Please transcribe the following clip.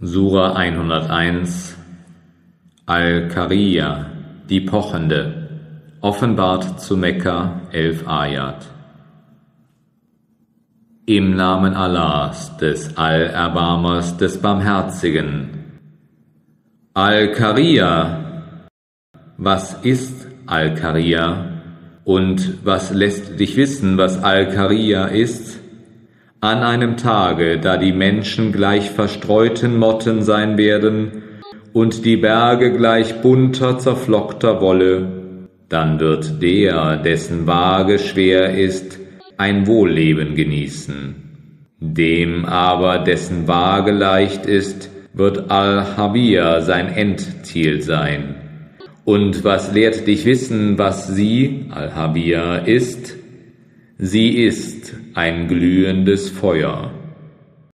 Sura 101 Al-Qari'ah, die Pochende, offenbart zu Mekka, 11 Ayat. Im Namen Allahs, des Allerbarmers, des Barmherzigen. Al-Qari'ah. Was ist Al-Qari'ah? Und was lässt dich wissen, was Al-Qari'ah ist? An einem Tage, da die Menschen gleich verstreuten Motten sein werden und die Berge gleich bunter, zerflockter Wolle, dann wird der, dessen Waage schwer ist, ein Wohlleben genießen. Dem aber, dessen Waage leicht ist, wird Al-Hawiyah sein Endziel sein. Und was lehrt dich wissen, was sie, Al-Hawiyah, ist? Sie ist ein glühendes Feuer.